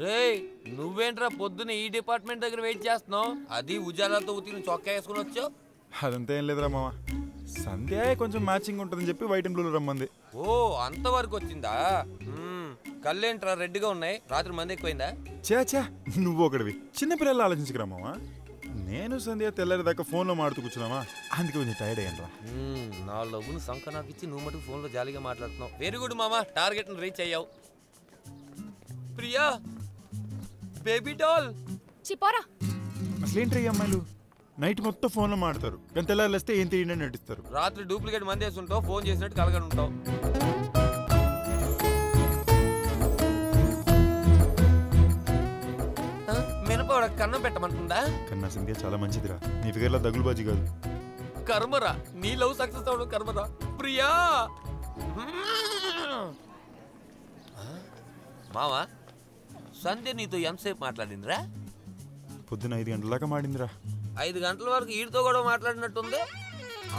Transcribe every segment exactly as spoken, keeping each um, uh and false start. రే నువ్వేంట్రా పొద్దున ఈ డిపార్ట్మెంట్ దగ్గర వెయిట్ చేస్తున్నావు, అది ఉజాలతో ఉతిని చొక్కా వేసుకుని వచ్చావు? అదంతా ఏం లేదురా మామ, సంధ్య కొంచెం మ్యాచింగ్ ఉంటుందని చెప్పి వైట్ అండ్ బ్లూలో రమ్మంది. ఓ అంతవరకు వచ్చిందా? కళ్ళేంట్రా రెడ్డిగా ఉన్నాయి, రాత్రి మంది ఎక్కువైందా? చే చే నువ్వు ఒకటివి, చిన్నపిల్లలు ఆలోచించకరా మామ. నేను సంధ్య తెల్లారి దాకా ఫోన్లో మాడుతూ కూర్చున్నామా, అందుకే కొంచెం టైర్డ్ అయ్యానరా. నా లవ్వును సంక నాకు ఇచ్చి నువ్వు మటుకు ఫోన్లో జాలీగా మాట్లాడుతున్నావు. వెరీ గుడ్ మామ, టార్గెట్ని రీచ్ అయ్యావు. ప్రియా బేబీ డాల్ చిపోరా. అసలేంట్రా ఈ అమ్మాయిలు నైట్ మొత్తం ఫోన్లో మాడతారు, కానీ తెల్లారిస్తే ఏం తీయండి నటిస్తారు. రాత్రి డూప్లికేట్ మంది వేసి ఉంటావు, ఫోన్ చేసినట్టు కలగని ఉంటావు. కన్నం పెట్టమంటుందా? కన్నా సంధ్య చాలా మంచిదిరా, నీ ఫిగర్లా దగులుబాజీ కాదు. కర్మరా నీ లవ్ సక్సెస్ అవడం, కర్మరా. ప్రియా మావా, సంధ్య నీతో ఎంతసేపు మాట్లాడిందిరా? పొద్దున ఐదు గంటల దాకా మాడిందిరా. ఐదు గంటల వరకు వీడితో కూడా మాట్లాడినట్టుంది.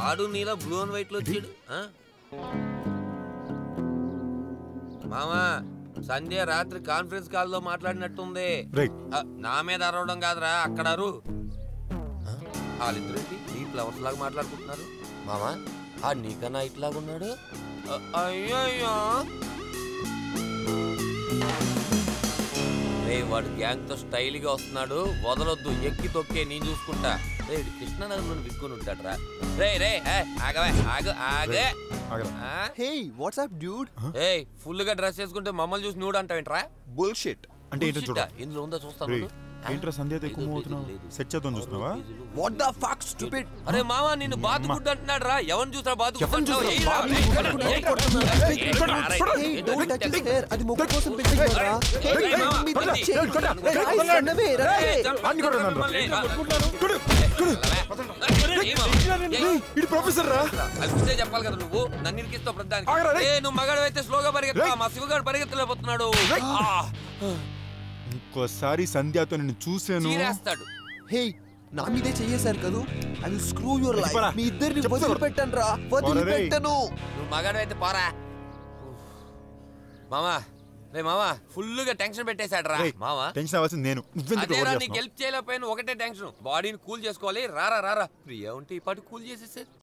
ఆడు నీలా బ్లూ అండ్ వైట్లో వచ్చాడు. మావా సంధ్య రాత్రి కాన్ఫరెన్స్ కాల్ లో మాట్లాడినట్టుంది. నా మీద అరవడం కాదురా, అక్కడ అరు. వాళ్ళిద్దరు ఈ ఫ్లవర్స్ లాగా మాట్లాడుకుంటున్నారు. మామా ఆ నీకన్నా ఇట్లాగున్నాడు. అయ్యయ్యో రే, వాడు గ్యాంగ్ తో స్టైల్ గా వస్తున్నాడు, వదలొద్దు, ఎక్కి తొక్కే నేను చూసుకుంటా. రే కృష్ణనగర్ నుండి విక్కుని ఉంటాడరా. రే రే ఆగవే, ఆగు ఆగే. Hey, what's up, dude? Hey, full ga dress cheskunte mammal choose nude anta entra? Bullshit. Ante ento chuda. Indulo unda chustanu. Entra Sandhya deku mootna. Set chedon chustava? What the fuck, stupid? Are mama ninnu baadu guddu antunadu ra. Evan chusra baadu guddu antavu. Hey, don't touch his hair. Adi mokku kosam pettadu ra. Hey, mama. Hey, koda. Hey, sannave ra. Anni koda nandu. Kodu. ఇది professor రా, అది ముందే చెప్పాలి కదా. నువ్వు నన్ను ఇరికిస్తావు ప్రతిదానికి. ఏ నువ్వు మగాడు అయితే స్లోగా పరిగెత్తా, మా శివగాడు పరిగెత్తలేకపోతున్నాడు. ఇంకోసారి సంధ్యతో నేను చూసాను చేస్తాడు. హే నా మీదే చెయ్యేశారు కదా, అది స్క్రూ యువర్ లైఫ్. మీ ఇద్దరిని వదిలిపెట్టను రా, వదిలిపెట్టను. నువ్వు మగాడు అయితే పోరా. మామా రే మామా ఫుల్ గా టెన్షన్ పెట్టేశాడు రా. మామా టెన్షన్ అవ్వాల్సింది నేను, నీకు హెల్ప్ చేయలేకపోయాను. ఒకటే టెన్షన్, బాడీని కూల్ చేసుకోవాలి. రారా రారా ప్రియా ఉంటే ఈ పాటు కూల్ చేసేసారు.